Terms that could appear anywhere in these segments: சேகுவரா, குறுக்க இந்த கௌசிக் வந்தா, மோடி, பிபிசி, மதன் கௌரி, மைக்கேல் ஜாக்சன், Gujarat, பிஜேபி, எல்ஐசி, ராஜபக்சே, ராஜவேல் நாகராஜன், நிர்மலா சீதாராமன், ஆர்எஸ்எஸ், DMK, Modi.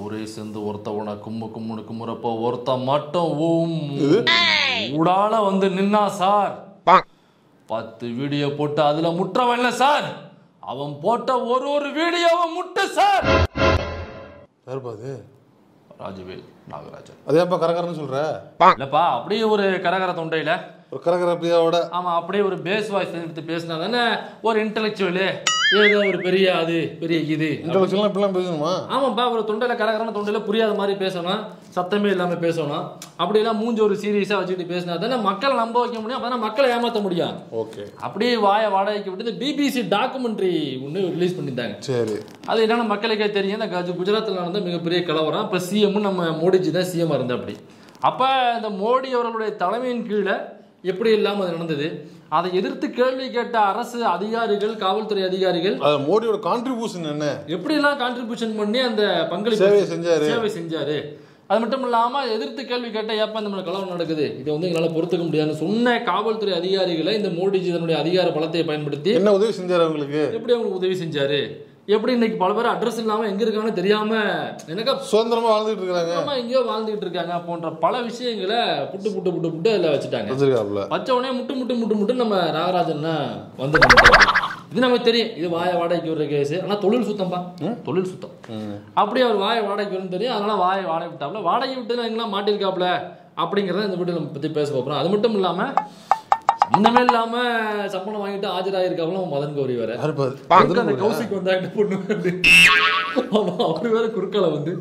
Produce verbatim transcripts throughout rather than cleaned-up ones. ஊரே சேர்ந்து ஒருத்தவன கும்பு கும்முனு குமுறப்ப ஒருத்த மட்டும் ஊம் உடால வந்து நின்னா சார், பத்து வீடியோ போட்டு அதுல முற்றவன் இல்ல சார், அவன் போட்ட ஒரு ஒரு வீடியோவை முட்டு சார். யாருப்பாது? ராஜவேல் நாகராஜன். அதே அப்பா கரகரன்னு சொல்ற? இல்லப்பா, அப்படியே ஒரு கரகர தொண்டையில ஒரு கரகர பிரியாவோட ஆமா அப்படியே ஒரு பேஸ் வாய்ஸ் எடுத்து பேசினா தானே ஒரு இன்டெலெக்சுவலு, ஏதோ ஒரு பெரிய அது பெரிய இது இன்டெலெக்சுவலா இப்படிலாம் பேசணுமா? ஆமாப்பா, ஒரு தொண்டையில கரகரன தொண்டையில புரியாத மாதிரி பேசணும், சத்தமே இல்லாம பேசணும், அப்படியெல்லாம் மூஞ்சி ஒரு சீரியஸா வச்சுக்கிட்டு பேசினா தானே மக்களை நம்ப வைக்க முடியும், அப்பதான் மக்களை ஏமாற்ற முடியும். ஓகே, அப்படியே வாயை வாடகைக்கு விட்டு இந்த பிபிசி டாக்குமெண்ட்ரி ஒன்று ரிலீஸ் பண்ணிட்டாங்க. சரி, அது என்னன்னா மக்களுக்கே தெரியும் இந்த குஜராத்தில் நடந்த மிகப்பெரிய கலவரம். இப்போ சிஎம்னு நம்ம மோடிஜி தான் சிஎம்மா இருந்தா அப்படி. அப்போ இந்த மோடி அவர்களுடைய தலைமையின் கீழே எப்படி இல்லாமல் அது நடந்தது, அதை எதிர்த்து கேள்வி கேட்ட அரசு அதிகாரிகள், காவல்துறை அதிகாரிகள் மோடியோட கான்ட்ரிபியூஷன் என்ன, எப்படி எல்லாம் கான்ட்ரிபியூஷன் பண்ணி அந்த பங்களிப்பு செஞ்சாரு சேவை செஞ்சாரு. அது மட்டும் இல்லாமல் எதிர்த்து கேள்வி கேட்டால் ஏப்பா இந்த மாதிரி கலவரம் நடக்குது, இதை வந்து எங்களால் பொறுத்துக்க முடியாதுன்னு சொன்ன காவல்துறை அதிகாரிகளை இந்த மோடிஜி தன்னுடைய அதிகார பலத்தை பயன்படுத்தி என்ன உதவி செஞ்சாரு அவங்களுக்கு, எப்படி அவங்களுக்கு உதவி செஞ்சாரு, எப்படி இன்னைக்கு பல பேர் அட்ரஸ் இல்லாமல் எங்கே இருக்காங்கன்னு தெரியாமல் எனக்கா சுதந்திரமா வாழ்ந்துட்டு இருக்காங்க, ஆமா எங்கேயோ வாழ்ந்துட்டு இருக்காங்க போன்ற பல விஷயங்களை புட்டு புட்டு புட்டு புட்டு அதில் வச்சுட்டாங்க. வச்ச உடனே முட்டு முட்டு முட்டு முட்டு நம்ம நாகராஜன் வந்து இது நமக்கு தெரியும், இது வாயை வாடகைக்கு வர்ற கேஸ், ஆனால் தொழில் சுத்தம்பா, தொழில் சுத்தம். அப்படி அவர் வாயை வாடகைக்கு வரும்னு தெரியும், அதனால வாயை வாடகை விட்டாப்புல, வாடகை விட்டு எங்கெல்லாம் மாட்டியிருக்காப்புல அப்படிங்கிறத இந்த வீட்டில் நம்ம பற்றி பேச போகிறோம். அது மட்டும் இல்லாமல் இன்னமே இல்லாம சம்பளம் வாங்கிட்டு ஆஜராயிருக்காங்களோ மதன் கௌரி வேற, அந்த கௌசிக்கு வந்தா என்ன பண்ணுவாரு அவரு வேற குறுக்கால வந்து,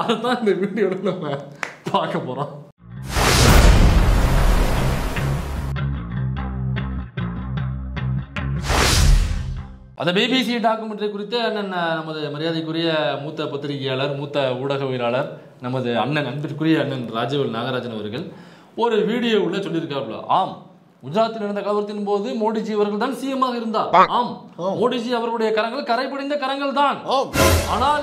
அதுதான் இந்த வீடியோட நம்ம பார்க்க போறோம். அந்த பிபிசி டாக்குமெண்ட்ரி குறித்து என்னென்ன நமது மரியாதைக்குரிய மூத்த பத்திரிகையாளர், மூத்த ஊடகவியலாளர், நமது அண்ணன் அன்பிற்குரிய அண்ணன் ராஜவேல் நாகராஜன் அவர்கள் ஒரு வீடியோவில் சொல்லியிருக்காப்ல, ஆம் குஜராத்தில் நடந்த கலவரத்தின் போது மோடிஜி அவர்கள் தான் சிஎம்மாக இருந்தார், ஆம் மோடிஜி அவர்களுடைய கரங்கள் கரைபடிந்த கரங்கள் தான், ஆனால்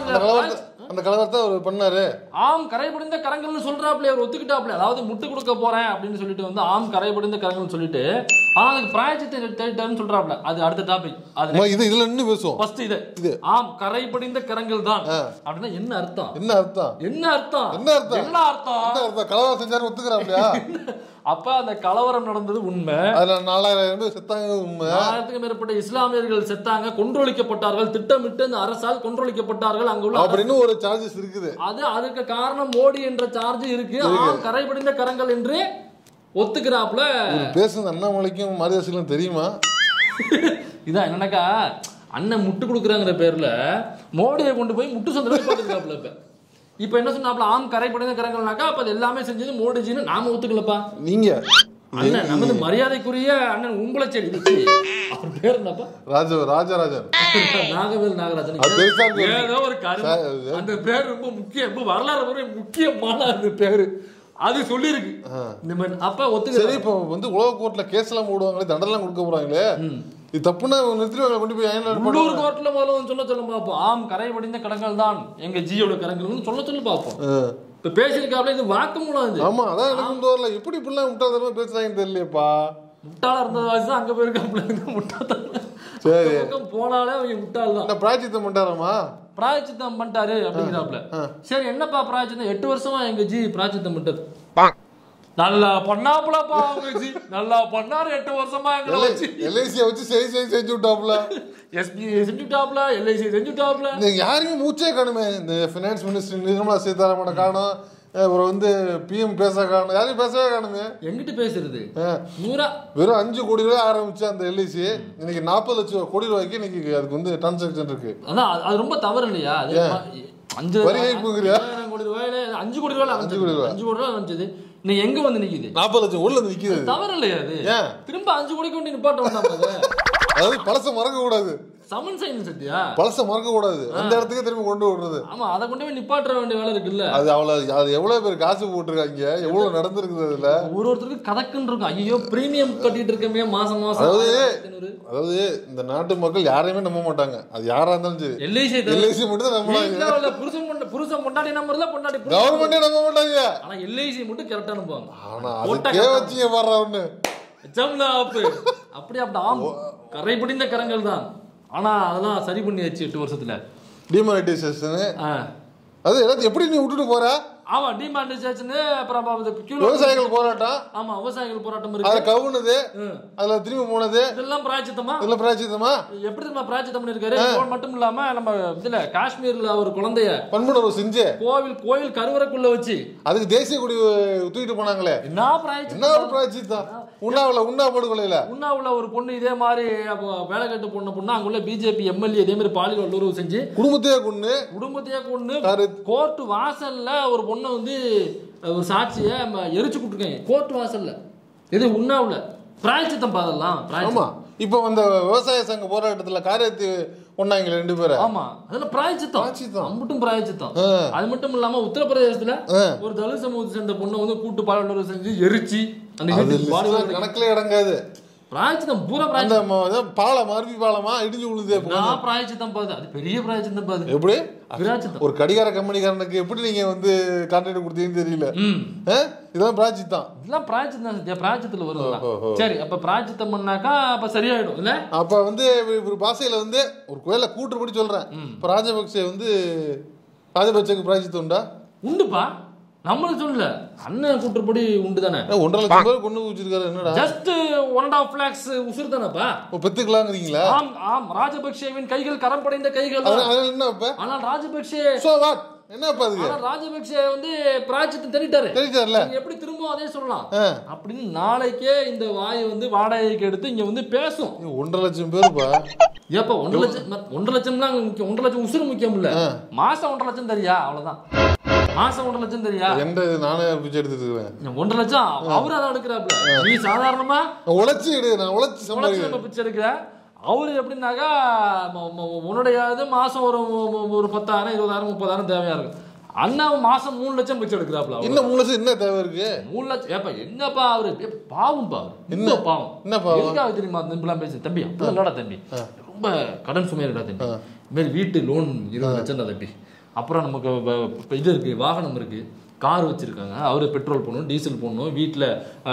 அந்த கலவரத்தை அவர் பண்ணாரு, ஆம் கரைபடிந்த கரங்கள்னு சொல்றாப்ல அவர் ஒத்துக்கிட்டாப்ல, அதாவது முட்டு கொடுக்க போறேன் அப்படின்னு சொல்லிட்டு வந்து ஆம் கரைபடிந்த கரங்கள்னு சொல்லிட்டு, ஆனா அதுக்கு பிராயச்சித்தை தேடிட்டாருன்னு சொல்றாப்ல, அது அடுத்த டாபிக், அது இது இதுல என்ன பேசுவோம். ஃபர்ஸ்ட் இது இது ஆம் கரைபடிந்த கரங்கள் தான் அப்படின்னா என்ன அர்த்தம், என்ன அர்த்தம், என்ன அர்த்தம், என்ன அர்த்தம், என்ன அர்த்தம், கலவரம் செஞ்சாரு ஒத்துக்கிறாப்லையா? அப்ப அந்த கலவரம் நடந்தது உண்மை, நாலாயிரத்துக்கும் மேற்பட்ட இஸ்லாமியர்கள் செத்தாங்க, கொன்றொழிக்கப்பட்டார்கள், திட்டமிட்டு அந்த அரசால் கொன்றொழிக்கப்பட்டார்கள், அங்குள்ள அப்படின்னு ஒரு சார்ஜஸ் இருக்குது, அது அதுக்கு காரணம் மோடி என்ற சார்ஜ் இருக்கு, கரைபடிந்த கரங்கள் என்று ஒத்துக்கிறாப்புல பேசுறது அண்ணாமலைக்கும் மருதாசிலும் தெரியுமா? இதான் என்னன்னாக்கா அண்ணன் முட்டு கொடுக்குறாங்கிற பேர்ல மோடியை கொண்டு போய் முட்டு சொந்தராப்புல, இப்ப இப்ப என்ன சொன்னாப்புல ஆம் கரைபடிந்த கரங்கள்னாக்கா அப்ப அது எல்லாமே செஞ்சது மோடிஜின்னு நாம ஒத்துக்கலப்பா, நீங்க அண்ணன் நமது மரியாதைக்குரிய அண்ணன் உங்களை செடிச்சு அவர் பேர் என்னப்பா ராஜா ராஜராஜன் நாகவேல் நாகராஜன், ஏதோ ஒரு காரணம் அந்த பேர் ரொம்ப முக்கியம், வரலாறு முக்கியமான அந்த பேரு அது சொல்லிருக்கு இந்த மாதிரி. அப்ப ஒத்துக்க இப்ப வந்து உலக கோர்ட்ல கேஸ் எல்லாம் போடுவாங்களே, தண்டெல்லாம் கொடுக்க போறாங்களே, தப்புனா நிறுத்திடுவாங்க கொண்டு போய் உள்ளூர் கோர்ட்ல முதல்ல சொல்ல சொல்ல பார்ப்போம், ஆம் கரைபடிந்த கடங்கள் தான் எங்க ஜியோட கடங்கள்னு சொல்ல சொல்லி பார்ப்போம். இப்ப பேசியிருக்காப்ல இது வாக்குமூலம், ஆமா அதான் எனக்கு வரல, எப்படி இப்படிலாம் முட்டாள்தனமா பேசுறாங்கன்னு தெரியலையப்பா, முட்டாளா இருந்தது தான் அங்க போயிருக்காப்ல, முட்டாள்தான் சரி போனாலே அவங்க முட்டாள் தான், பிராயச்சித்தம் பண்றாரமா பிராயச்சித்தம் பண்ணிட்டாரு அப்படிங்கிறாப்ல. சரி என்னப்பா பிராயச்சித்தம், எட்டு வருஷமா எங்க ஜி பிராயச்சித்தம் பண்றது, நல்லா பண்ணாப்புலப்பா அவங்கஜி, நல்லா பண்ணாரு எட்டு வருஷமா எங்களை வச்சு, எல்ஐசியை வச்சு செய் செய் செஞ்சு விட்டாப்புல, எஸ்பி செஞ்சு விட்டாப்புல, எல்ஐசி செஞ்சு விட்டாப்புல, யாருமே மூச்சே காணுமே, இந்த ஃபினான்ஸ் மினிஸ்டர் நிர்மலா சீதாராமனை காணும், அப்புறம் வந்து பிஎம் பேச காணும், யாரையும் பேசவே காணுமே, எங்கிட்ட பேசுறது நூறா, வெறும் அஞ்சு கோடி ரூபாய் ஆரம்பிச்சு அந்த எல்ஐசி இன்னைக்கு நாற்பது லட்சம் கோடி ரூபாய்க்கு இன்னைக்கு அதுக்கு வந்து டிரான்சாக்ஷன் இருக்கு, அதான் அது ரொம்ப தவறு இல்லையா? அஞ்சு கோடி ரூபாயில அஞ்சு கோடி ரூபாய் அஞ்சு கோடி ரூபாய் அஞ்சு கோடி ரூபாய் வந்துச்சு, நீ எங்க வந்து நிக்குது நாற்பது லட்சம் ஊர்ல வந்து நிக்குது, தவறு இல்லையா? அது திரும்ப அஞ்சு கோடிக்கு வந்து நிப்பாட்ட வந்தாங்க, அதாவது பழச மறக்க கூடாது, சமன் சைன் சத்தியா பழச மறக்க கூடாது, அந்த இடத்துக்கு திரும்ப கொண்டு வர்றது, ஆமா அதை கொண்டு போய் நிப்பாட்ட வேண்டிய வேலை இருக்குல்ல, அது அவ்வளவு அது எவ்வளவு பேர் காசு போட்டுருக்காங்க, எவ்வளவு நடந்திருக்குது, அதுல ஒரு ஒருத்தருக்கு கதக்குன்னு இருக்கும், ஐயோ பிரீமியம் கட்டிட்டு இருக்கமே மாசம் மாசம், அதாவது அதாவது இந்த நாட்டு மக்கள் யாரையுமே நம்ப மாட்டாங்க, அது யாரா இருந்தாலும் சரி, எல்ஐசி எல்ஐசி மட்டும் தான் நம்புவாங்க, புருஷன் புருஷன் பொண்டாட்டி நம்புறதுல பொண்டாட்டி கவர்மெண்டே நம்ப மாட்டாங்க, ஆனா எல்ஐசி மட்டும் கரெக்டா நம்புவாங்க, ஆனா அதுக்கே வச்சிங்க பாரு ஒண்ணு ஜம்னா ஆப் அப்படி அப்படி ஆம் கரைபடிந்த கரங்கள் தான், ஆனா அதெல்லாம் சரி பண்ணியாச்சு எட்டு வருஷத்துல, டிமானிட்டைசேஷன் அது எல்லாத்தையும் எப்படி நீ விட்டுட்டு போற? ஆமா, டிமாண்ட் ரிசர்ச்னு அப்புறம் விவசாயிகள் போராட்டம். ஆமா, விவசாயிகள் போராட்டம் இருக்கு. அது கவுனது, அதுல திரும்பி போனது. இதெல்லாம் பிராயச்சித்தமா? இதெல்லாம் பிராயச்சித்தமா? எப்படி நம்ம பிராயச்சித்தம் பண்ணிருக்காரு? அது மட்டும் இல்லாம நம்ம இதுல காஷ்மீர்ல ஒரு குழந்தைய பண்புணர்வு செஞ்சு கோவில் கோயில் கருவறைக்குள்ள வச்சு அதுக்கு தேசிய கொடி தூக்கிட்டு போனாங்களே, என்ன பிராயச்சித்தம்? என்ன பிராயச்சித்தம்? உண்ணாவுல உண்ணா படுகொலையில உண்ணாவுல ஒரு பொண்ணு இதே மாதிரி வேலை கட்டு பொண்ணு பொண்ணு அங்குள்ள பிஜேபி எம்எல்ஏ இதே மாதிரி பாலியல் வல்லுறவு செஞ்சு குடும்பத்தையே கொண்டு குடும்பத்தையே கொண்டு கோர்ட் வாசல்ல ஒரு பொண்ணை வந்து ஒரு சாட்சியை எரிச்சு கொடுத்துருக்கேன் கோர்ட் வாசல்ல. எது உண்ணாவுல பிராயச்சித்தம் பாதெல்லாம். இப்போ அந்த விவசாய சங்க போராட்டத்துல காரியத்து ஒண்ணாங்களே ரெண்டு பேரும். ஆமா, அதெல்லாம் பிராயச்சித்தம். அம்புட்டும் பிராயச்சித்தம். அது மட்டும் இல்லாம உத்தரப்பிரதேசத்துல ஒரு தலித் சமூகத்தை சேர்ந்த பொண்ணை வந்து கூட்டு பாலியல் செஞ்சு எரிச்சு கணக்குல இடங்காது. பிராயச்சித்தம் பூரா பிராயச்சித்தம். பாலம் மறுபடி பாலமா இடிஞ்சு விழுது. பிராயச்சித்தம் பாது, அது பெரிய பிராயச்சித்தம் பாது. எப்படி பிராயச்சித்தம்? ஒரு கடிகார கம்பெனிக்காரனுக்கு எப்படி நீங்க வந்து கான்ட்ராக்ட் கொடுத்தீங்கன்னு தெரியல. இதெல்லாம் பிராயச்சித்தம். இதெல்லாம் பிராயச்சித்தம். பிராயச்சித்தத்துல வருது. சரி, அப்ப பிராயச்சித்தம் பண்ணாக்கா அப்ப சரியாயிடும் இல்ல? அப்ப வந்து ஒரு பாசையில வந்து ஒரு கோயில கூட்டுப்படி சொல்றேன். இப்ப ராஜபக்சே வந்து ராஜபக்சேக்கு பிராயச்சித்தம் உண்டா? உண்டுப்பா. நம்மளுக்கு சொல்லல, அண்ணன் கூட்டுப்படி உண்டு தானே. ஒன்றரை லட்சம் பேர் கொண்டு வச்சிருக்காரு. என்னடா just one and half lakhs உசுறு தானேப்பா. பெத்துக்கலாங்கிறீங்களா? ஆம் ஆம். ராஜபக்சேவின் கைகள் கரம் படைந்த கைகள். என்ன இப்ப? ஆனால் ராஜபக்சே என்ன பாதுகா ராஜபக்சே வந்து பிராயச்சித்தம் தெரிட்டாரு தெரிட்டார்ல, எப்படி திரும்ப அதே சொல்லலாம் அப்படின்னு நாளைக்கே இந்த வாயை வந்து வாடகைக்கு எடுத்து இங்க வந்து பேசும். ஒன்றரை லட்சம் பேருப்பா. ஏப்பா ஒன்றரை லட்சம்? ஒன்றரை லட்சம்லாம் முக்கியம். ஒன்றரை லட்சம் உசுறு முக்கியம் இல்ல. மாசம் ஒன்றரை லட்சம் தெரியா? அவ்வளவுதான். மாசம் ஒன்றரை லட்சம் தெரியா? எந்த நானே பிச்சை எடுத்துட்டு இருக்கேன். ஒன்றரை லட்சம் அவரு அதான் எடுக்கிறாப்ல. நீ சாதாரணமா உழைச்சி எடு. நான் உழைச்சி சம்பாதிச்சு பிச்சை எடுக்கிறேன். அவரு எப்படின்னாக்கா உன்னுடைய மாசம் ஒரு ஒரு பத்தாயிரம் இருபதாயிரம் முப்பதாயிரம் தேவையா இருக்கு. அண்ணா மாசம் மூணு லட்சம் பிச்சை எடுக்கிறாப்ல. இன்னும் மூணு லட்சம் என்ன தேவை இருக்கு? மூணு லட்சம் ஏப்பா என்னப்பா அவரு பாவம் பாவம். என்ன பாவம்? என்ன பாவம் தெரியுமா? இப்பெல்லாம் பேசு தம்பி. அப்படி இல்லடா தம்பி, ரொம்ப கடன் சுமையா இருக்கா தம்பி. இதுமாரி வீட்டு லோன் இருபது லட்சம் தான் தம்பி. அப்புறம் நமக்கு இது இருக்கு, வாகனம் இருக்கு, கார் வச்சுருக்காங்க. அவர் பெட்ரோல் போடணும், டீசல் போடணும், வீட்டில்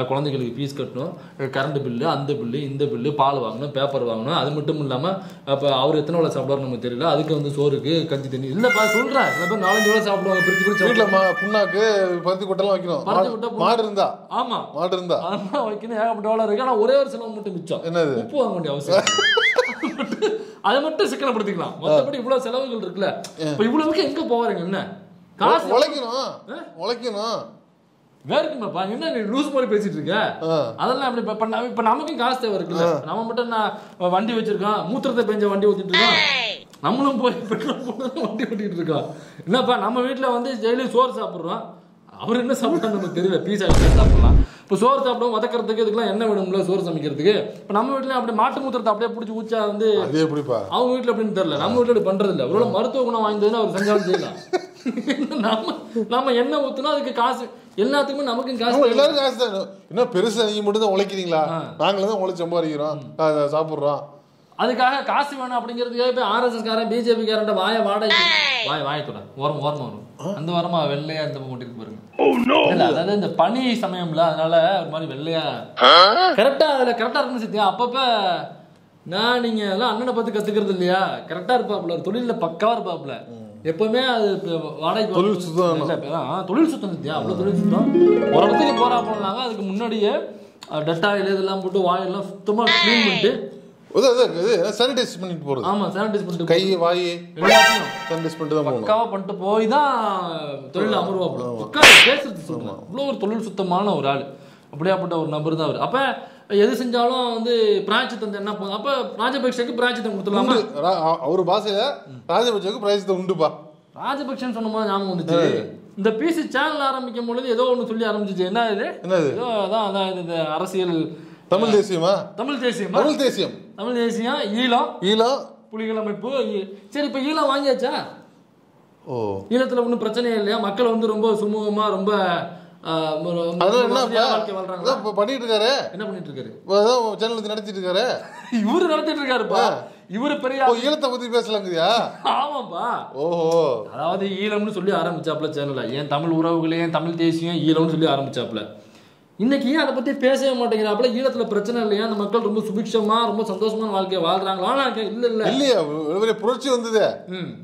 குழந்தைங்களுக்கு ஃபீஸ் கட்டணும், கரண்ட் பில்லு, அந்த பில்லு, இந்த பில்லு, பால் வாங்கணும், பேப்பர் வாங்கணும். அது மட்டும் இல்லாமல் இப்போ அவர் எத்தனை வேலை சாப்பிடுவார் நமக்கு தெரியல. அதுக்கு வந்து சோறுக்கு கஞ்சி தண்ணி இல்லைப்பா சொல்கிறேன். சில பேர் நாலஞ்சு வேலை சாப்பிடுவாங்க பிரிச்சு பிரிச்சு. வீட்டில் புண்ணாக்கு பருத்தி கொட்டெல்லாம் வைக்கணும். பருத்தி கொட்டை மாடு இருந்தா. ஆமாம், மாடு இருந்தா அதெல்லாம் வைக்கணும். ஏகப்பட்ட வேலை இருக்குது. ஆனால் ஒரே ஒரு செலவு மட்டும் மிச்சம். என்னது? உப்பு வாங்க வேண்டிய அவசியம். அதை மட்டும் சிக்கனப்படுத்திக்கலாம். மற்றபடி இவ்வளோ செலவுகள் இருக்குல்ல. இப்போ இவ்வளவுக்கு எங்கே போவாருங்க? என்ன காசு உழைக்கணும் உழைக்கணும் வேறுக்குமாப்பா. என்ன நீ லூஸ் மாதிரி பேசிட்டு இருக்க? அதெல்லாம் அப்படி பண்ண. இப்போ நமக்கும் காசு தேவை இருக்குல்ல. நம்ம மட்டும் என்ன வண்டி வச்சிருக்கோம், மூத்திரத்தை பெஞ்ச வண்டி ஊற்றிட்டு இருக்கோம். நம்மளும் போய் பெட்ரோல் போட்டு வண்டி ஓட்டிகிட்டு இருக்கோம். என்னப்பா நம்ம வீட்டில் வந்து டெய்லியும் சோறு சாப்பிட்றோம். அவர் என்ன சாப்பிட்றாங்க நமக்கு தெரியல. பீஸா சாப்பிட்லாம். இப்போ சோறு சாப்பிடும் வதக்கிறதுக்கு இதுக்கெல்லாம் என்ன வேணும்ல சோறு சமைக்கிறதுக்கு. இப்போ நம்ம வீட்டில் அப்படியே மாட்டு மூத்திரத்தை அப்படியே பிடிச்சி ஊச்சா வந்து அவங்க வீட்டில் அப்படின்னு தெரியல. நம்ம வீட்டில் அப்படி பண்ணுறது இல்லை. ஒரு மருத்துவ குணம் வாய்ந்ததுன்னு அவர் செஞ்சாலும் செய்யலாம். நம்ம நம்ம என்ன ஊற்றுனா அதுக்கு காசு. எல்லாத்துக்குமே நமக்கு காசு. எல்லாருக்கும் காசு தான். இன்னும் பெருசாக நீங்கள் மட்டும் தான் உழைக்கிறீங்களா? நாங்களும் தான் உழைச்சி சம்பாதிக்கிறோம், சாப்பிட்றோம். அதுக்காக காசு வேணும் அப்படிங்கிறதுக்காக இப்போ ஆர்எஸ்எஸ் காரன் பிஜேபி காரன் வாய வாடகை வாய வாயத்தோட ஓரம் ஓரமாக வரும். அந்த வாரமா வெள்ளையா இந்த போட்டிருக்கு பாருங்க. அதாவது இந்த பனி சமயம்ல அதனால ஒரு மாதிரி வெள்ளையா கரெக்டா அதுல கரெக்டா இருக்குன்னு சத்தியா. அப்பப்ப நான் நீங்க எல்லாம் அண்ணனை பார்த்து கத்துக்கிறது இல்லையா? கரெக்டா இருப்பாப்புல, ஒரு தொழில பக்காவா இருப்பாப்புல. எப்பவுமே அது வாடகை தொழில் சுத்தம். தொழில் சுத்தம் சத்தியா, அவ்வளவு தொழில் சுத்தம். ஒரு இடத்துக்கு போறா போனாங்க அதுக்கு முன்னாடியே டெட்டாயில் இதெல்லாம் போட்டு வாயெல்லாம் சுத்தமா கிளீன் பண்ணிட்டு சானிடைஸ் பண்ணிட்டு போறது. ஆமா, சானிடைஸ் பண்ணிட்டு கை வாய் எல்லாத்தையும் சானிடைஸ் பண்ணிட்டு தான் போகணும். பக்காவா பண்ணிட்டு போய் தான் தொழில் அமர்வா போகணும். பக்கா பேசுறது சொல்லுங்க. இவ்வளோ ஒரு தொழில் சுத்தமான ஒரு ஆள், அப்படியாப்பட்ட ஒரு நபர் தான் அவர். அப்ப எது செஞ்சாலும் வந்து பிராயச்சித்தம் என்ன போதும். அப்ப ராஜபக்சேக்கு பிராயச்சித்தம் கொடுத்துடலாமா? அவர் பாசையில ராஜபக்சேக்கு பிராயச்சித்தம் உண்டுப்பா. ராஜபக்சேன்னு சொன்ன போது ஞாபகம் வந்துச்சு. இந்த பிசி சேனல் ஆரம்பிக்கும் பொழுது ஏதோ ஒன்று சொல்லி ஆரம்பிச்சிச்சு. என்ன இது? ஏதோ அதான் அதான் இந்த அரசியல் தமிழ் தேசியமா? தமிழ் தேசியம் தமிழ் தேசியம் தமிழ் தேசியம் ஈழம் ஈழம் புலிகள் அமைப்பு. சரி, இப்போ ஈழம் வாங்கியாச்சா? ஓ, ஈழத்தில் ஒன்றும் பிரச்சனையே இல்லையா? மக்கள் வந்து ரொம்ப சுமூகமாக ரொம்ப பண்ணிட்டு இருக்காரு. என்ன பண்ணிட்டு இருக்காரு? நடத்திட்டு இருக்காரு. இவரு நடத்திட்டு இருக்காருப்பா. இவரு பெரிய ஈழத்தை பத்தி பேசலாங்கயா? ஆமாப்பா. ஓஹோ, அதாவது ஈழம்னு சொல்லி ஆரம்பிச்சாப்ல சேனல்ல. ஏன் தமிழ் உறவுகளே, தமிழ் தேசியம் ஈழம்னு சொல்லி ஆரம்பிச்சாப்ல. İndeki ya da bende piyasaya mı atacaklar? Apla yine atla prensler le ya da maklar rumu subikşam var, rumu sandoşman var ki var drang, lan ki ille ille. İlle ya, böyle proje oldu diye.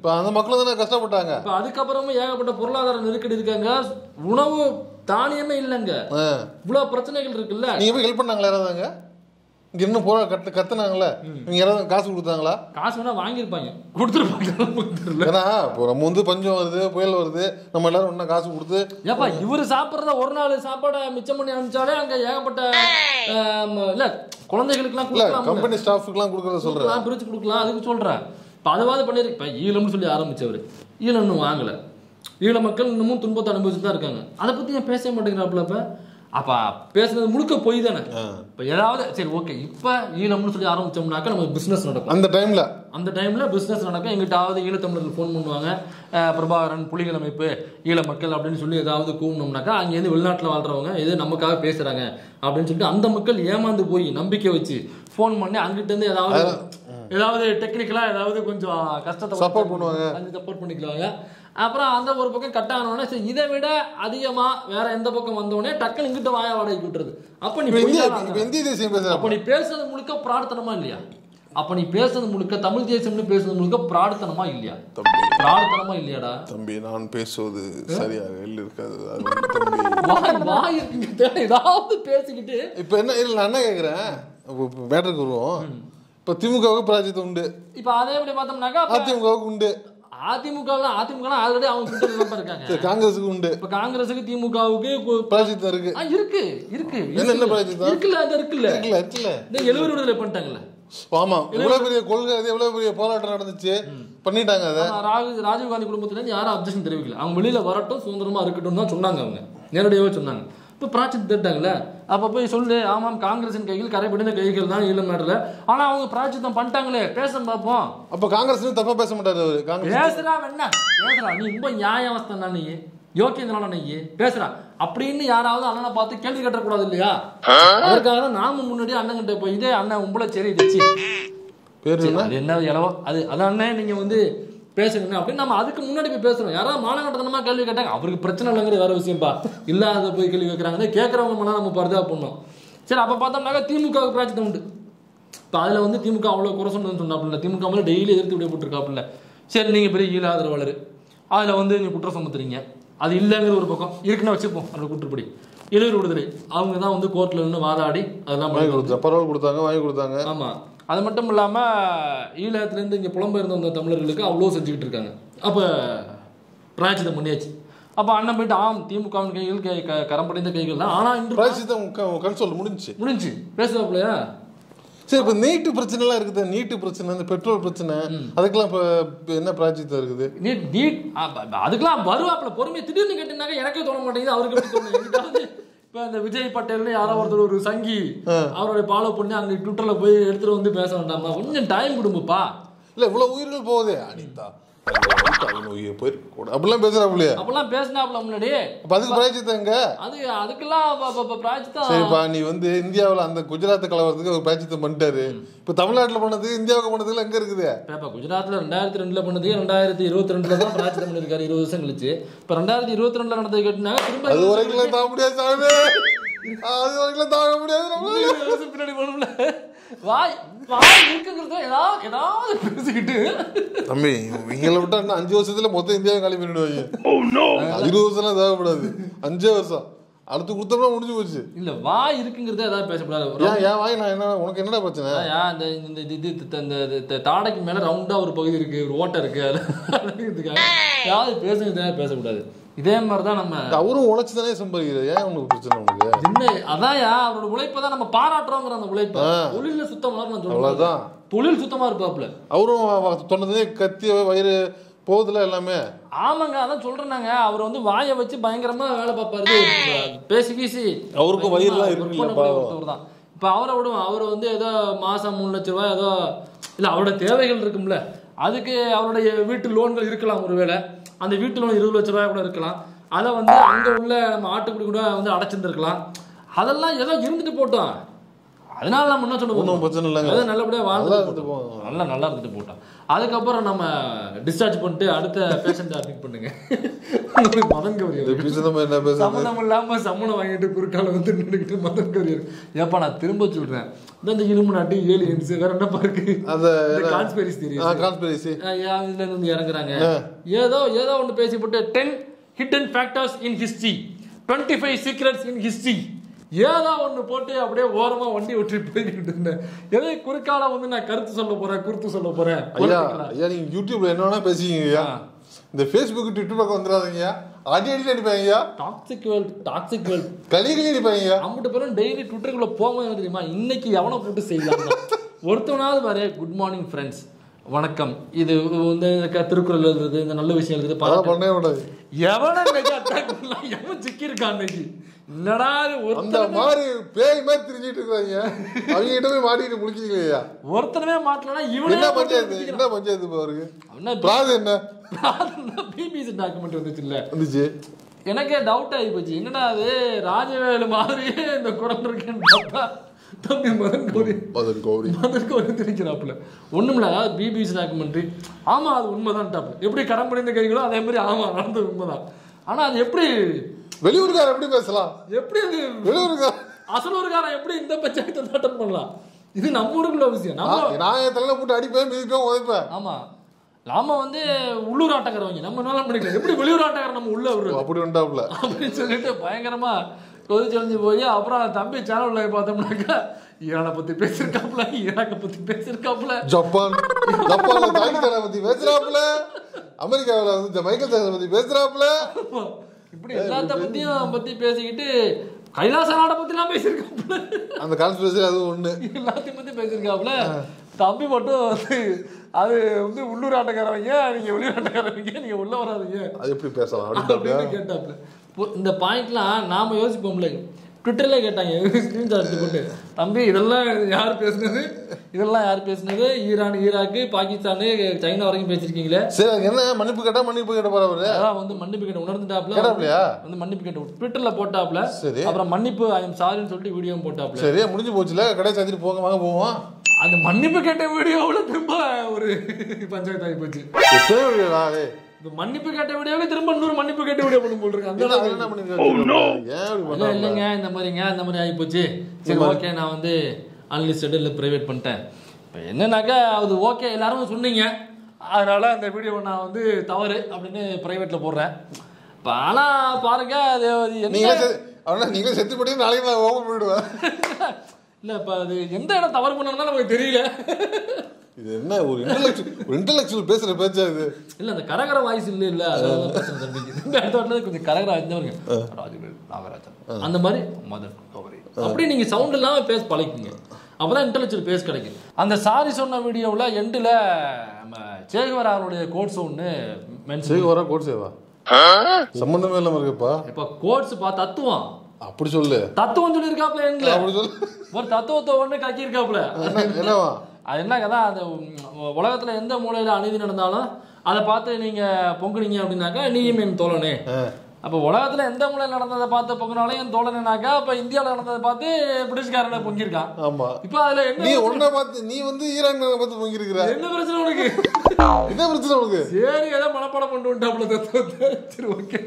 Pahana maklar da ne kasta bırakanga. Pahadi kaparım ya da bende porlalar ne dikkat edikanga, buna bu taniyeme illenge. Buna prensler gelir ille. Niye bu gelip nanglar adanga? Girme pora kat kat nanglar. Yarın kas vurdu nanglar. Kas ona vangir panya. Kurdur baklar kurdur. Kana ha, pora mundu panjo vardı, poyal vardı. Namallar onunla kas vurdu. Ya pa, yuvur saaparda ornalı saapada miçamani amcale anga ya bata. Lak, kolandaygalıkla kurdular. Company staffıkla kurdular söylüyor. Kurdular, birinci kurdular, adı kurdular. Padavadı panir, pa, yılımı söylüyor yarım miçavre. Yılımı angla. Yılımı kalın numun tunbo tanımızda arkana. Adı putiye pesa mıdır abla pa? Apa, piyasada mutlaka poy dene. Piyada var, şey, okay. İppa, yine namunu söyle aram için bunakar, ama business nada. Andır time'la. Andır time'la business nada. Peki, engel davada yine tamamladı phone mu nuanga, Prabhakaran, poli gelme ippe, yine makkal abdeni söyle davada kum numunakar, angi yine villatla valdraunga, yine namma kahve peşeranga, abdeni söyle, andır makkal yamandı boyi, nambi kevici, phone mu ne angi tende davada, davada teknikler, davada kunca, kasta support nuanga, angi support nuanga. Apara anda bir bakın katta anona, işte yine bir de adiyama veya enda bakın mandone, takkan ingil de vaya varayı götürdü. Apani piyasada, apani piyasada mutlaka prarthanama illiya. Apani piyasada mutlaka Tamil diye semne piyasada mutlaka prarthanama illiya. Prarthanama illiya da. Tambi, naan piyasada, sariya, illir ka. Vay vay, ne oldu piyasa gitti? İpenne illanna kekre ha, bu better kuru ha. Patimu kavga prajit unde. İpade bile batam naga. Patimu kavga unde. அதிமுகலாம் அதிமுகலாம் already அவங்க கிட்ட ரொம்ப இருக்காங்க. காங்கிரஸ்க்கு உண்டு. இப்ப காங்கிரஸ்க்கு திமுகவுக்கு பிரஜிதா இருக்கு. ஆ இருக்கு இருக்கு. என்ன என்ன பிரஜிதா? இருக்குல அது இருக்குல. இருக்குல இருக்குல. இந்த எழுபது விடுதலை பண்ணிட்டாங்கல. ஆமா. இவ்வளவு பெரிய கொள்கை அது இவ்வளவு பெரிய போராட்டம் நடந்துச்சு. பண்ணிட்டாங்க அத. ராஜீவ் காந்தி குடும்பத்துல இருந்து யாரும் அப்ஜெக்ஷன் தெரிவிக்கல. அவங்க வெளியில வரட்டும் சுதந்திரமா இருக்கட்டும் தான் சொன்னாங்க அவங்க. நேரடியாவே சொன்னாங்க. இப்ப பிராஜித் திட்டாங்கல. அப்ப போய் சொல்லு ஆமாம் காங்கிரஸின் கையில் கரைபிடிந்த கைகள் தான் ஈழம் நாட்டில். ஆனா அவங்க பிராஜித்தம் பண்ணிட்டாங்களே பேச பார்ப்போம். அப்ப காங்கிரஸ் தப்பா பேச மாட்டாரு அவரு. காங்கிரஸ் பேசுறா வேணா பேசுறா நீ ரொம்ப நியாயவஸ்தான் நீ யோக்கியனால நீ பேசுறா அப்படின்னு யாராவது அண்ணனை பார்த்து கேள்வி கேட்டக்கூடாது இல்லையா? அதற்காக தான் நாம முன்னாடி அண்ணன் கிட்ட போய் இதே அண்ணன் உங்களை சரி இருந்துச்சு பேரு அது என்ன இலவோ அது அதான் அண்ணன் நீங்க வந்து பேசணும் அப்படின்னு நம்ம அதுக்கு முன்னாடி போய் பேசுறோம். யாராவது மானகட்டத்தனமா கேள்வி கேட்டாங்க அவருக்கு பிரச்சனை இல்லைங்கிற வேற விஷயம்பா. இல்லாத போய் கேள்வி கேட்கறாங்கன்னா கேட்கறவங்க மேலே நம்ம பரிதா பண்ணோம். சரி அப்போ பார்த்தோம்னாக்கா திமுகவுக்கு பிராஜித்தம் உண்டு. இப்போ அதில் வந்து திமுக அவ்வளோ குறை சொன்னதுன்னு சொன்னாப்புல திமுக மேலே டெய்லி எதிர்த்து விட போட்டுருக்காப்புல. சரி நீங்கள் பெரிய ஈழ ஆதரவாளர் அதில் வந்து நீங்கள் குற்றம் சுமத்துறீங்க அது இல்லைங்கிற ஒரு பக்கம் இருக்குன்னு வச்சுப்போம். அந்த குற்றப்படி எழுவர் விடுதலை அவங்க தான் வந்து கோர்ட்டில் நின்று வாதாடி அதெல்லாம் வாங்கி கொடுத்தாங்க. பரவாயில்ல கொடுத்தாங்க வாங்கி கொடுத்தாங்க. ஆமாம் அது மட்டும் இல்லாமல் ஈழத்துலேருந்து இங்கே புலம்பெயர்ந்து வந்த தமிழர்களுக்கு அவ்வளோ செஞ்சுக்கிட்டு இருக்காங்க. அப்போ பிராயச்சித்தம் பண்ணியாச்சு. அப்போ அண்ணன் போயிட்டு ஆம் திமுகவின் கைகள் கை க கரம்படைந்த கைகள் தான். ஆனால் இன்று பிராயச்சித்தம் கன்சோல் முடிஞ்சு முடிஞ்சு பேசுவாப்பிலையா? சரி இப்போ நீட்டு பிரச்சனைலாம் இருக்குது. நீட்டு பிரச்சனை இந்த பெட்ரோல் பிரச்சனை அதுக்கெல்லாம் இப்போ என்ன பிராயச்சித்தம் இருக்குது? நீட் நீட் அதுக்கெல்லாம் வருவாப்பில் பொறுமையை திடீர்னு கேட்டீங்கன்னாக்கா எனக்கே தோண மாட்டேங்குது அவருக்கு எப்படி தோணுது. இப்போ இந்த விஜய் பட்டேல்னு யாரோ ஒருத்தர் ஒரு சங்கி அவருடைய ஃபாலோ பண்ணி அங்கே ட்விட்டரில் போய் எடுத்துகிட்டு வந்து பேச வேண்டாமா? கொஞ்சம் டைம் கொடுங்கப்பா. இல்லை இவ்வளோ உயிர்கள் போகுது அனிதா உயிர் போயிடக்கூடாது அப்படிலாம் பேசுகிறாப்புலையே? அப்படிலாம் பேசினாப்புல முன்னாடி இப்போ அதுக்கு பிராயச்சித்தங்க அது அதுக்கெல்லாம் பிராயச்சித்தம். சரிப்பா நீ வந்து இந்தியாவில் அந்த குஜராத் கலவரத்துக்கு ஒரு பிராயச்சித்தம் பண்ணிட்டாரு. இப்போ தமிழ்நாட்டில் பண்ணதுக்கு இந்தியாவுக்கு பண்ணதுக்குலாம் எங்கே இருக்குது? இப்போ குஜராத்தில் ரெண்டாயிரத்தி ரெண்டில் பண்ணதுக்கு ரெண்டாயிரத்தி இருபத்தி ரெண்டில் தான் பிராயச்சித்தம் பண்ணியிருக்காரு இருபது வருஷம் கழிச்சு. இப்போ ரெண்டாயிரத்தி இருபத்தி ரெண்டில் நடந்தது கேட்டினா திரும்ப அது வரைக்கும் தாங்க முடியாது சாமி. அது வரைக்கும் தாங்க முடியாது பின்னாடி போகணும்ல. வாய் வாய் இருக்குங்கிறத ஏதாவது ஏதாவது பேசிக்கிட்டு தம்பி இவங்களை விட்டா இன்னும் அஞ்சு வருஷத்துல மொத்தம் இந்தியாவை காலி பண்ணிடுவாங்க. இருபது வருஷம்லாம் தேவைப்படாது அஞ்சே வருஷம் அடுத்து கொடுத்தோம்னா முடிஞ்சு போச்சு. இல்லை வாய் இருக்குங்கிறத ஏதாவது பேசக்கூடாது. ஏன் வாய் நான் என்ன உனக்கு என்னடா பிரச்சனை? ஏன் இந்த இந்த இது இந்த தாடைக்கு மேலே ரவுண்டாக ஒரு பகுதி இருக்குது ஒரு ஓட்டை இருக்குது அதுக்காக ஏதாவது பேசுங்கிறத பேசக்கூடாது. இதே மாதிரி தான் நம்ம அவரும் உழைச்சி தானே சம்பாதிக்கிறது. ஏன் உங்களுக்கு பிரச்சனை உங்களுக்கு என்ன? அதான்யா அவரோட உழைப்பை தான் நம்ம பாராட்டுறோங்கிற அந்த உழைப்பை தொழிலில் சுத்தமாக நான் சொல்லுவேன். அவ்வளோதான் தொழில் சுத்தமாக இருப்பாப்புல. அவரும் சொன்னதே கத்தி வயிறு போதில் எல்லாமே. ஆமாங்க அதான் சொல்றேனாங்க அவர் வந்து வாயை வச்சு பயங்கரமா வேலை பார்ப்பாரு பேசி பேசி அவருக்கும் வயிறுலாம் இருக்குல்ல. இப்போ அவரை விடுவோம். அவர் வந்து ஏதோ மாசம் மூணு லட்ச ரூபாய் ஏதோ இல்லை அவரோட தேவைகள் இருக்கும்ல அதுக்கு அவருடைய வீட்டு லோன்கள் இருக்கலாம். ஒருவேளை அந்த வீட்டு லோன் இருபது லட்ச ரூபாய் கூட இருக்கலாம். அதை வந்து அங்கே உள்ள நம்ம ஆட்டுக்குடி கூட வந்து அடைச்சிருந்துருக்கலாம். அதெல்லாம் ஏதோ இருந்துட்டு போட்டோம். அதனால நம்ம என்ன சொல்லுவோம், ஒன்றும் பிரச்சனை இல்லைங்க, அது நல்லபடியாக வாழ்ந்து நல்லா நல்லா இருந்துட்டு போட்டோம். அதுக்கப்புறம் நம்ம டிஸ்சார்ஜ் பண்ணிட்டு அடுத்த பேஷண்ட்டை அட்மிட் பண்ணுங்க. மதன் கௌரி சம்மந்தம் இல்லாமல் சம்மணம் வாங்கிட்டு குறுக்கால வந்து நின்றுக்கிட்டு மதன் கௌரி ஏப்பா நான் திரும்ப சொல்கிறேன், இந்த இரும்பு நாட்டு ஏழு என்ஸ் வேற என்ன பார்க்கு அந்த கான்ஸ்பிரசி அதுலேருந்து இறங்குறாங்க. ஏதோ ஏதோ ஒன்று பேசி போட்டு ten hidden factors in history, twenty five secrets in history ஏதோ ஒன்று போட்டு அப்படியே ஓரமாக வண்டி ஒற்றி போய்கிட்டு இருந்தேன். எதை குறுக்கால வந்து நான் கருத்து சொல்ல போகிறேன், குறுத்து சொல்ல போகிறேன். ஐயா ஐயா நீங்கள் யூடியூப்ல என்ன வேணா பேசிக்கிங்கய்யா, இந்த ஃபேஸ்புக் ட்விட்டர் பக்கம் வந்துடாதீங்கய்யா, அடி அடி அடிப்பாங்கய்யா, டாக்ஸிக் வேர்ல்ட் டாக்ஸிக் வேர்ல்ட் கலி கலி அடிப்பாங்கய்யா. அவங்ககிட்ட பேரும் டெய்லி ட்விட்டருக்குள்ளே போகும்போது தெரியுமா இன்னைக்கு எவனை போட்டு செய்யலாம் ஒருத்தவனாவது வர. குட் மார்னிங் ஃப்ரெண்ட்ஸ், வணக்கம், இது வந்து திருக்குறள் எழுதுறது, இந்த நல்ல விஷயம் எழுதுறது ஒருத்தனவே மாட்டலன்னா பிபிசி டாக்குமெண்ட் வந்துச்சு இல்ல, வந்துச்சு. எனக்கே டவுட் ஆகி போச்சு, என்னடா அது ராஜவேலு மாதிரியே இந்த குரல் இருக்கேன்னு. தம்பி மதன் கௌரி மதன் கௌரி மதன் கௌரி தெரிஞ்சிடாப்புல ஒன்றும் இல்லை. அதாவது பிபிசி டாக்குமெண்ட்ரி, ஆமாம் அது உண்மைதான் டாப்பு, எப்படி கடன் பண்ணியிருந்த கைகளோ அதே மாதிரி ஆமாம் நடந்தது உண்மைதான். ஆனால் அது எப்படி வெளியூருக்காரன் எப்படி பேசலாம், எப்படி அது வெளியூருக்காரன் அசலூருக்காரன் எப்படி இந்த பஞ்சாயத்தை அட்டன் பண்ணலாம், இது நம்ம ஊருக்குள்ள விஷயம். நம்ம நான் தலையில் போட்டு அடிப்பேன் மிதிப்பேன் உதைப்பேன். ஆமாம் நாம வந்து உள்ளூர் ஆட்டக்காரவங்க நம்ம நல்லா பண்ணிக்கலாம், எப்படி வெளியூர் ஆட்டக்காரன் நம்ம உள்ள விடுறோம் அப்படி உண்டாப்புல அப்படின்னு சொல்லிட்டு பயங்கரமா கொதி செழிஞ்சு போய் அப்புறம் தம்பி சேனல்ல பார்த்தோம்னாக்கா ஈரானை பற்றி பேசியிருக்காப்புல, ஈராக்கை பற்றி பேசியிருக்காப்புல, ஜப்பான் ஜப்பான் தாய்காரை பற்றி பேசுகிறாப்புல, அமெரிக்காவில் வந்து மைக்கேல் ஜாக்சனை பற்றி பேசுகிறாப்புல, இப்படி எல்லாத்த பற்றியும் பற்றி பேசிக்கிட்டு கைலாச நாடை பற்றிலாம் பேசியிருக்காப்புல. அந்த கான்ஸ்பிரசி அது ஒன்று எல்லாத்தையும் பற்றி பேசியிருக்காப்புல. தம்பி மட்டும் வந்து அது வந்து உள்ளூர் ஆட்டக்காரவங்க, நீங்கள் வெளியூர் ஆட்டக்காரவங்க, நீங்கள் உள்ளே வராதிங்க, அது எப்படி பேசலாம் அப்படின்னு கேட்டாப்புல. இந்த பாயிண்ட்லாம் நாம் யோசிப்போம்ல, ட்விட்டரில் கேட்டாங்க ஸ்க்ரீன்ஷாட் எடுத்து போட்டு, தம்பி இதெல்லாம் யார் பேசுனது, இதெல்லாம் யார் பேசுனது, ஈரான் ஈராக்கு பாகிஸ்தானு சைனா வரைக்கும் பேசியிருக்கீங்களே. சரி என்ன மன்னிப்பு கேட்டால் மன்னிப்பு கேட்ட போகிறாரு, அதான் வந்து மன்னிப்பு கேட்ட உணர்ந்துட்டாப்புல வந்து மன்னிப்பு கேட்ட ட்விட்டரில் போட்டாப்புல. சரி அப்புறம் மன்னிப்பு ஐ எம் சாரின்னு சொல்லிட்டு வீடியோவும் போட்டாப்புல. சரி முடிஞ்சு போச்சுல, கடை சாத்திட்டு போங்க வாங்க போவோம். அந்த மன்னிப்பு கேட்ட வீடியோவில் திரும்ப ஒரு பஞ்சாயத்து ஆகி போச்சு. இந்த மன்னிப்பு கேட்ட வீடியோவே திரும்ப இன்னொரு மன்னிப்பு கேட்ட வீடியோ பண்ண போட்டுருக்கேன். அந்த இல்லைங்க இந்த மாதிரிங்க இந்த மாதிரி ஆகிப்போச்சு. சரி ஓகே நான் வந்து அன்லிஸ்டடு இல்லை ப்ரைவேட் பண்ணிட்டேன். இப்போ என்னன்னாக்கா அது ஓகே எல்லாரும் சொன்னீங்க, அதனால் அந்த வீடியோவை நான் வந்து தவறு அப்படின்னு ப்ரைவேட்டில் போடுறேன். இப்போ ஆனால் பாருங்கள் அது என்ன அவனால் நீங்களே செத்து போட்டீங்க, நாளைக்கு நான் ஓப்பன் போயிடுவேன். இல்லை இப்போ அது எந்த இடம் தவறு பண்ணணும்னா நமக்கு தெரியல. இது என்ன ஒரு இன்டலெக்சுவல் பேசுற பேச்சா இது? இல்ல அந்த கரகர வாய்ஸ் இல்ல இல்ல அதான் கொஞ்சம் கரகர நாகராஜன் அந்த மாதிரி அப்படி நீங்க சவுண்ட் இல்லாம பேச பழகிங்க, அப்பதான் இன்டலெக்சுவல் பேச கிடைக்கும். அந்த சாரி சொன்ன வீடியோல எண்டுல நம்ம சேகுவரா அவருடைய கோட்ஸ் ஒண்ணு மென்ஷன். சேகுவரா கோட்ஸ் ஏவா சம்பந்தமே இல்லாம இருக்குப்பா. இப்ப கோட்ஸ் பா தத்துவம் அப்படி சொல்லு, தத்துவம் சொல்லி இருக்காப்ல எண்டுல அப்படி சொல்லு, ஒரு தத்துவத்தை ஒண்ணு கக்கி இருக்காப்ல என்னவா அது என்ன கதை. அந்த உலகத்தில் எந்த மூலையில் அநீதி நடந்தாலும் அதை பார்த்து நீங்கள் பொங்குனீங்க அப்படின்னாக்கா நீயும் என் தோழனே. அப்போ உலகத்தில் எந்த மூலையில் நடந்ததை பார்த்து பொங்குனாலும் என் தோழனேனாக்கா, இப்போ இந்தியாவில் நடந்ததை பார்த்து பிரிட்டிஷ்காரனை பொங்கியிருக்கான். ஆமாம் இப்போ அதில் என்ன ஒன்றை பார்த்து நீ வந்து ஈரான் பார்த்து பொங்கியிருக்கிற என்ன பிரச்சனை உனக்கு, என்ன பிரச்சனை உனக்கு? சரி ஏதோ மனப்பாடம் கொண்டு வந்துட்டாப்புல, சரி ஓகே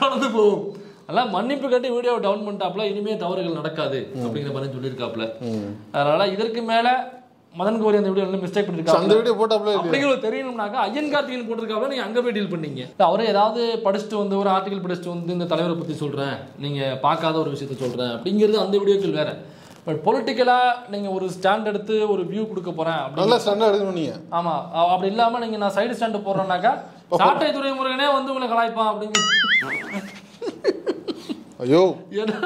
கலந்து போவோம். அதெல்லாம் மன்னிப்பு கட்டி வீடியோவை டவுன் பண்ணிட்டாப்புல, இனிமேல் தவறுகள் நடக்காது அப்படிங்கிற மாதிரி சொல்லியிருக்காப்புல. அதனால் இதற்கு மேலே மதன் கௌரி அந்த வீடியோ என்ன மிஸ்டேக் பண்ணிருக்காங்க, அந்த வீடியோ போட்டாப்ல அப்படிங்க தெரியணும்னாக்கா ஐயன் கார்த்திகன் போட்டிருக்காப்ல, நீங்க அங்க போய் டீல் பண்ணீங்க. அவரே ஏதாவது படிச்சுட்டு வந்து ஒரு ஆர்டிகல் படிச்சுட்டு வந்து இந்த தலைவரை பற்றி சொல்கிறேன், நீங்கள் பார்க்காத ஒரு விஷயத்த சொல்கிறேன் அப்படிங்கிறது அந்த வீடியோக்கள் வேறு. பட் பொலிட்டிக்கலாக நீங்கள் ஒரு ஸ்டாண்ட் எடுத்து ஒரு வியூ கொடுக்க போகிறேன் அப்படின்னா ஸ்டாண்டாக எடுக்கணும் நீங்கள். ஆமாம் அப்படி இல்லாமல் நீங்கள் நான் சைடு ஸ்டாண்டு போடுறேன்னாக்கா சாட்டை துறை முருகனே வந்து உங்களை கலாய்ப்பான் அப்படிங்கிற ஐயோ ஏன்னா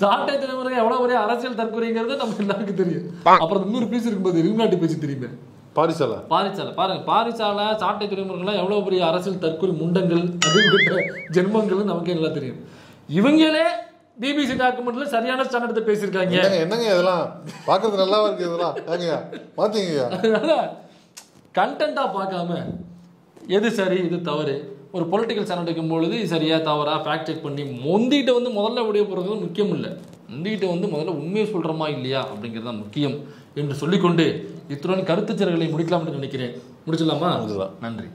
சாட்டை தலைமுறை எவ்வளோ ஒரே அரசியல் தற்கொலைங்கிறது நம்ம எல்லாருக்கும் தெரியும். அப்புறம் இன்னொரு பீஸ் இருக்கும்போது இல்நாட்டி பேச்சு தெரியுமே, பாரிசாலை பாரிசாலை பாருங்க, பாரிசாலை சாட்டை தலைமுறைகள்லாம் எவ்வளோ பெரிய அரசியல் தற்கொலை முண்டங்கள் அப்படிங்கிற ஜென்மங்கள் நமக்கு எல்லாம் தெரியும். இவங்களே பிபிசி டாக்குமெண்ட்ல சரியான ஸ்டாண்ட் எடுத்து பேசியிருக்காங்க. என்னங்க இதெல்லாம் பார்க்கறது நல்லா இருக்கு, இதெல்லாம் பார்த்தீங்க. அதனால கண்டென்ட்டாக பார்க்காம எது சரி இது தவறு, ஒரு பொலிட்டிக்கல் சேனல் இருக்கும்பொழுது சரியாக தவறாக ஃபேக்ட் செக் பண்ணி மொந்திகிட்ட வந்து முதல்ல வீடியோ போடுறது முக்கியம் இல்லை. இந்தியிட்ட வந்து முதல்ல உண்மையை சொல்கிறோமா இல்லையா அப்படிங்கிறது தான் முக்கியம் என்று சொல்லிக்கொண்டு இத்துடன் கருத்துச்சர்களை முடிக்கலாம்னு நினைக்கிறேன். முடிச்சிடலாமா? நன்றி.